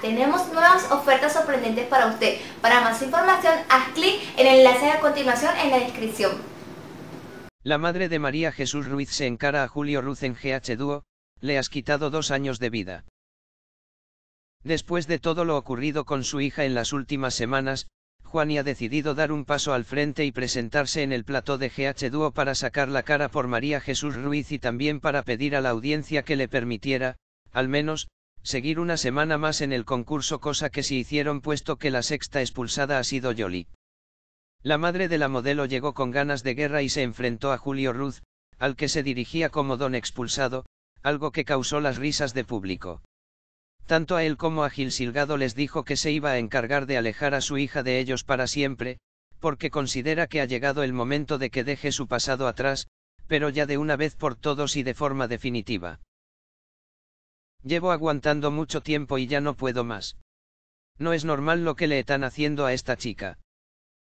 tenemos nuevas ofertas sorprendentes para usted. Para más información, haz clic en el enlace a continuación en la descripción. La madre de María Jesús Ruiz se encara a Julio Ruz en GH Duo, le has quitado 2 años de vida. Después de todo lo ocurrido con su hija en las últimas semanas, Juani ha decidido dar un paso al frente y presentarse en el plató de GH Duo para sacar la cara por María Jesús Ruiz y también para pedir a la audiencia que le permitiera, al menos, seguir una semana más en el concurso, cosa que sí hicieron puesto que la sexta expulsada ha sido Yoli. La madre de la modelo llegó con ganas de guerra y se enfrentó a Julio Ruz, al que se dirigía como don expulsado, algo que causó las risas de público. Tanto a él como a Gil Silgado les dijo que se iba a encargar de alejar a su hija de ellos para siempre, porque considera que ha llegado el momento de que deje su pasado atrás, pero ya de una vez por todos y de forma definitiva. Llevo aguantando mucho tiempo y ya no puedo más. No es normal lo que le están haciendo a esta chica.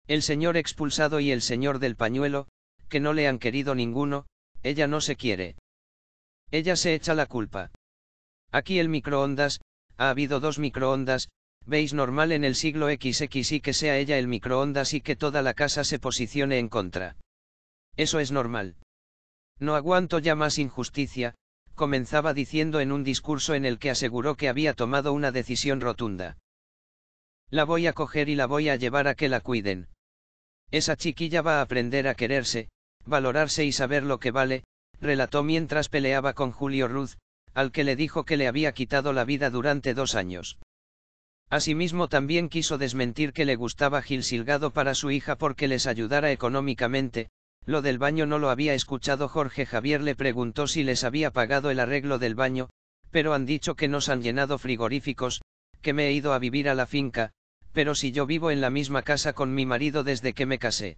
El señor expulsado y el señor del pañuelo, que no le han querido ninguno, ella no se quiere. Ella se echa la culpa. Aquí el microondas, ha habido 2 microondas, veis, normal en el siglo XXI que sea ella el microondas y que toda la casa se posicione en contra. Eso es normal. No aguanto ya más injusticia, comenzaba diciendo en un discurso en el que aseguró que había tomado una decisión rotunda. La voy a coger y la voy a llevar a que la cuiden. Esa chiquilla va a aprender a quererse, valorarse y saber lo que vale, relató mientras peleaba con Julio Ruz, al que le dijo que le había quitado la vida durante 2 años. Asimismo también quiso desmentir que le gustaba Gil Silgado para su hija porque les ayudara económicamente. Lo del baño no lo había escuchado. Jorge Javier le preguntó si les había pagado el arreglo del baño, pero han dicho que nos han llenado frigoríficos, que me he ido a vivir a la finca, pero si yo vivo en la misma casa con mi marido desde que me casé.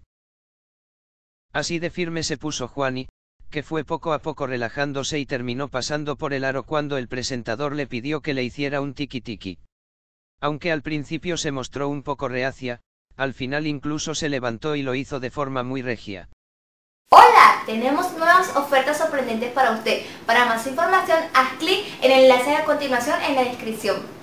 Así de firme se puso Juani, que fue poco a poco relajándose y terminó pasando por el aro cuando el presentador le pidió que le hiciera un tiki-tiki. Aunque al principio se mostró un poco reacia, al final incluso se levantó y lo hizo de forma muy regia. ¡Hola! Tenemos nuevas ofertas sorprendentes para usted. Para más información, haz clic en el enlace a continuación en la descripción.